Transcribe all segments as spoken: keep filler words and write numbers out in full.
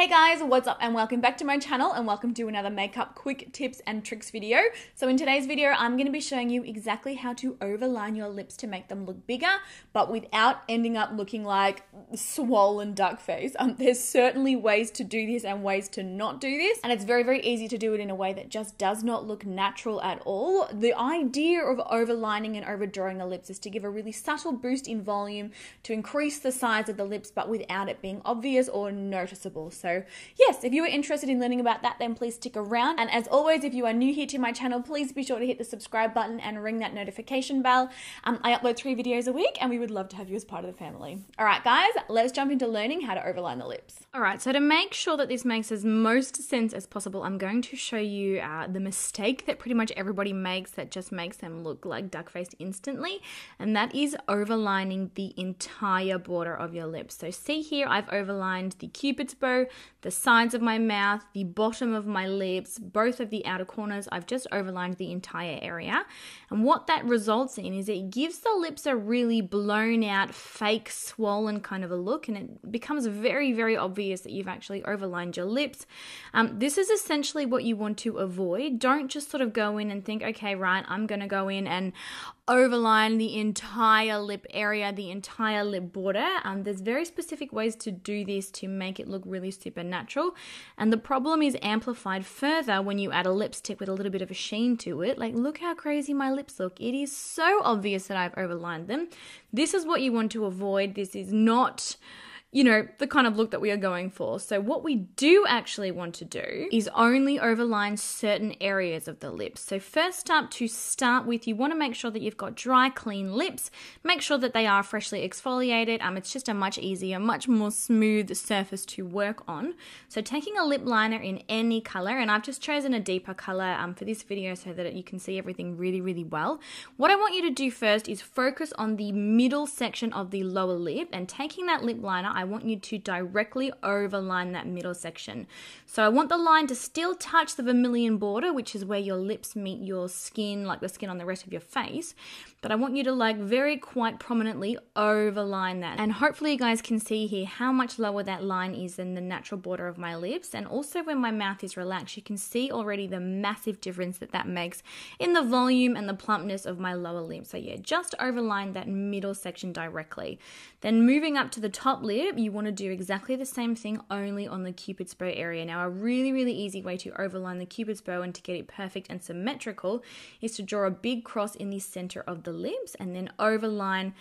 Hey guys, what's up and welcome back to my channel and welcome to another makeup quick tips and tricks video. So in today's video, I'm going to be showing you exactly how to overline your lips to make them look bigger, but without ending up looking like swollen duck face. Um, there's certainly ways to do this and ways to not do this. And it's very, very easy to do it in a way that just does not look natural at all. The idea of overlining and overdrawing the lips is to give a really subtle boost in volume, to increase the size of the lips, but without it being obvious or noticeable. So So yes, if you are interested in learning about that, then please stick around. And as always, if you are new here to my channel, please be sure to hit the subscribe button and ring that notification bell. Um, I upload three videos a week and we would love to have you as part of the family. All right, guys, let's jump into learning how to overline the lips. All right, so to make sure that this makes as most sense as possible, I'm going to show you uh, the mistake that pretty much everybody makes that just makes them look like duck-faced instantly. And that is overlining the entire border of your lips. So see here, I've overlined the Cupid's bow, the sides of my mouth, the bottom of my lips, both of the outer corners. I've just overlined the entire area. And what that results in is it gives the lips a really blown out, fake, swollen kind of a look. And it becomes very, very obvious that you've actually overlined your lips. Um, this is essentially what you want to avoid. Don't just sort of go in and think, okay, right, I'm going to go in and overline the entire lip area, the entire lip border. Um, there's very specific ways to do this to make it look really super natural. And the problem is amplified further when you add a lipstick with a little bit of a sheen to it. Like, look how crazy my lips look. It is so obvious that I've overlined them. This is what you want to avoid. This is not, you know, the kind of look that we are going for. So what we do actually want to do is only overline certain areas of the lips. So first up, to start with, you want to make sure that you've got dry, clean lips. Make sure that they are freshly exfoliated. Um, it's just a much easier, much more smooth surface to work on. So taking a lip liner in any color, and I've just chosen a deeper color um, for this video so that you can see everything really, really well. What I want you to do first is focus on the middle section of the lower lip, and taking that lip liner, I want you to directly overline that middle section. So I want the line to still touch the vermilion border, which is where your lips meet your skin, like the skin on the rest of your face. But I want you to like very quite prominently overline that. And hopefully you guys can see here how much lower that line is than the natural border of my lips. And also when my mouth is relaxed, you can see already the massive difference that that makes in the volume and the plumpness of my lower lip. So yeah, just overline that middle section directly. Then moving up to the top lip, you want to do exactly the same thing, only on the Cupid's bow area. Now, a really, really easy way to overline the Cupid's bow and to get it perfect and symmetrical is to draw a big cross in the center of the lips and then overline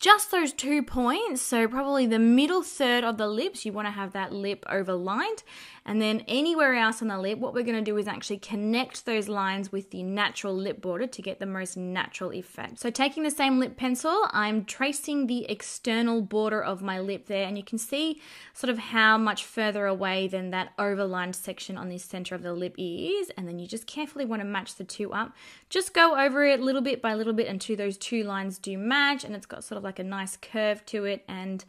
just those two points. So probably the middle third of the lips, you want to have that lip overlined. And then anywhere else on the lip, what we're going to do is actually connect those lines with the natural lip border to get the most natural effect. So taking the same lip pencil, I'm tracing the external border of my lip there. And you can see sort of how much further away than that overlined section on the center of the lip is. And then you just carefully want to match the two up. Just go over it little bit by little bit until those two lines do match. And it's got sort of like like a nice curve to it, and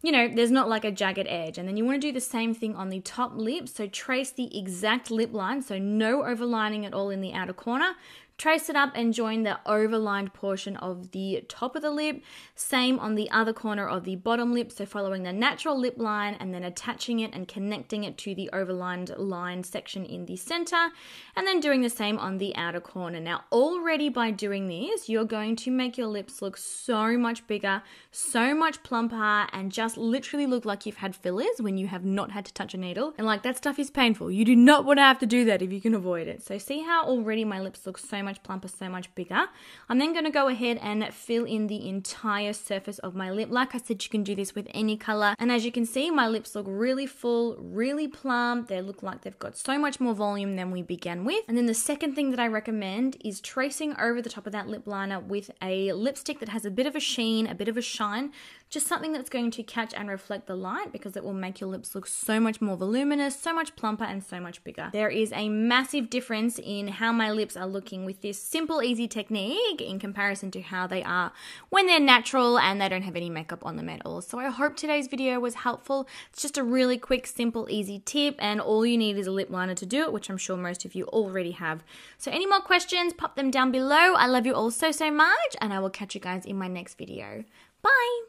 you know, there's not like a jagged edge. And then you want to do the same thing on the top lip. So trace the exact lip line, so no overlining at all in the outer corner. Trace it up and join the overlined portion of the top of the lip. Same on the other corner of the bottom lip. So following the natural lip line and then attaching it and connecting it to the overlined line section in the center. And then doing the same on the outer corner. Now, already by doing this, you're going to make your lips look so much bigger, so much plumper, and just literally look like you've had fillers when you have not had to touch a needle. And like, that stuff is painful. You do not want to have to do that if you can avoid it. So see how already my lips look so much much plumper, so much bigger. I'm then going to go ahead and fill in the entire surface of my lip. Like I said, you can do this with any color. And as you can see, my lips look really full, really plump. They look like they've got so much more volume than we began with. And then the second thing that I recommend is tracing over the top of that lip liner with a lipstick that has a bit of a sheen, a bit of a shine, just something that's going to catch and reflect the light, because it will make your lips look so much more voluminous, so much plumper, and so much bigger. There is a massive difference in how my lips are looking with this simple, easy technique in comparison to how they are when they're natural and they don't have any makeup on them at all. So I hope today's video was helpful. It's just a really quick, simple, easy tip, and all you need is a lip liner to do it, which I'm sure most of you already have. So any more questions, pop them down below. I love you all so, so much, and I will catch you guys in my next video. Bye!